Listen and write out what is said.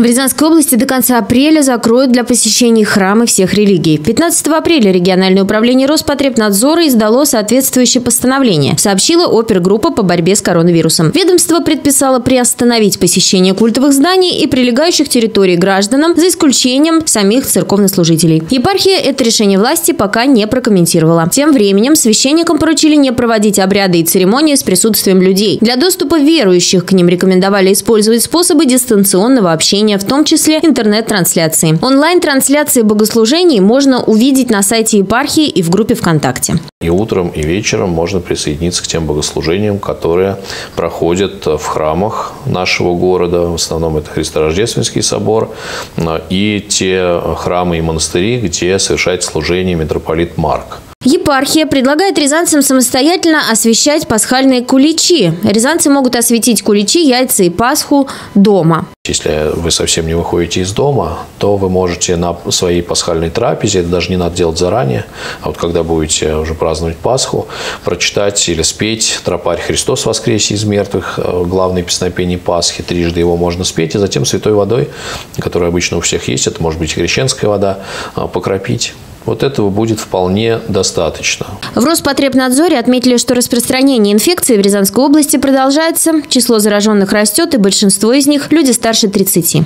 В Рязанской области до конца апреля закроют для посещения храмы всех религий. 15 апреля региональное управление Роспотребнадзора издало соответствующее постановление, сообщила опергруппа по борьбе с коронавирусом. Ведомство предписало приостановить посещение культовых зданий и прилегающих территорий гражданам, за исключением самих церковнослужителей. Епархия это решение власти пока не прокомментировала. Тем временем священникам поручили не проводить обряды и церемонии с присутствием людей. Для доступа верующих к ним рекомендовали использовать способы дистанционного общения, в том числе интернет-трансляции. Онлайн-трансляции богослужений можно увидеть на сайте епархии и в группе ВКонтакте. И утром, и вечером можно присоединиться к тем богослужениям, которые проходят в храмах нашего города. В основном это Христорождественский собор и те храмы и монастыри, где совершает служение митрополит Марк. Епархия предлагает рязанцам самостоятельно освящать пасхальные куличи. Рязанцы могут осветить куличи, яйца и Пасху дома. Если вы совсем не выходите из дома, то вы можете на своей пасхальной трапезе, это даже не надо делать заранее, а вот когда будете уже праздновать Пасху, прочитать или спеть «Тропарь Христос воскресе из мертвых», главное песнопение Пасхи, трижды его можно спеть, и затем святой водой, которая обычно у всех есть, это может быть крещенская вода, покропить. Вот этого будет вполне достаточно. В Роспотребнадзоре отметили, что распространение инфекции в Рязанской области продолжается. Число зараженных растет, и большинство из них – люди старше 30.